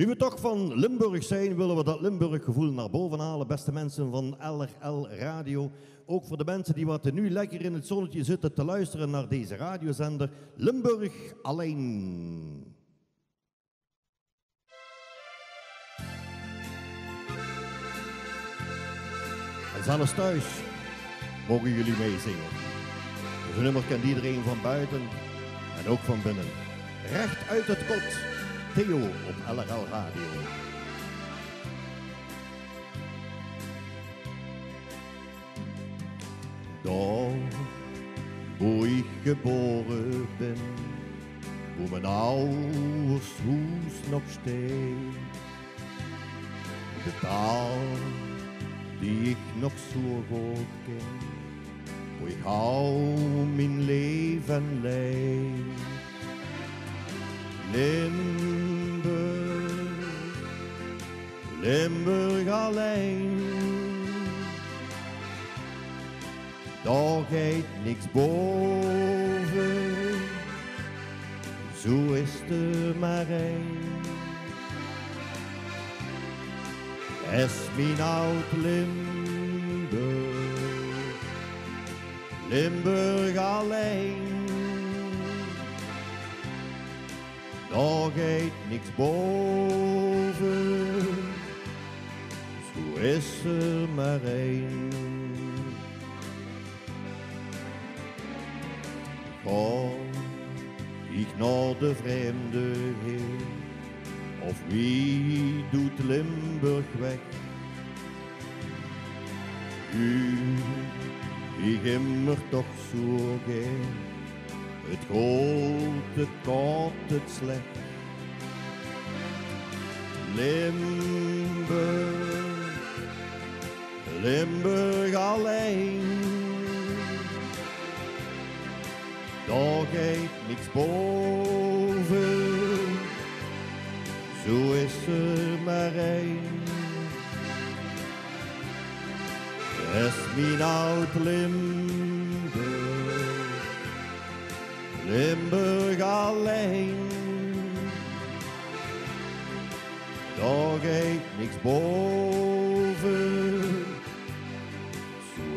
Nu we toch van Limburg zijn, willen we dat Limburg-gevoel naar boven halen, beste mensen van LRL Radio. Ook voor de mensen die wat nu lekker in het zonnetje zitten te luisteren naar deze radiozender Limburg Allein. En zelfs thuis mogen jullie meezingen. Het nummer kent iedereen van buiten en ook van binnen. Recht uit het kot. Theo op LRL Radio. Daar wo ik geboren ben, wo mijn ouders huis nog steekt, de taal die ik nog zo goed ken, wo ik al mijn leven leid. Limburg, Limburg alleen. Daar gaat niks boven, zo is er maar één. Es mijn oud Limburg, Limburg alleen. Daar gaat niks boven, zo is er maar één. Ga ik naar de vreemde heen, of wie doet Limburg weg? U, ik immer toch zo gek. Het gold, het koud, het slecht. Limburg, Limburg alleen. Daar gaat niks boven, zo is er maar één. Es mijn oud Limburg, Limburg alleen. Daar gaat niks boven, zo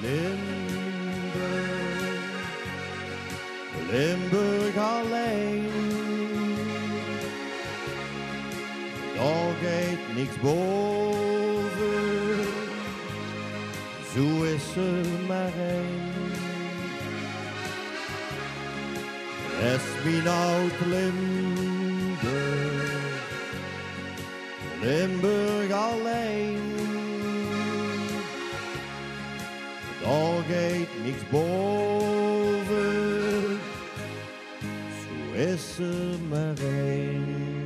Limburg, Limburg alleen. Daar gaat niks boven, zo is er maar één. Es mijn oud Limburg, Limburg alleen. Daar gaat niks boven, zo is er maar één.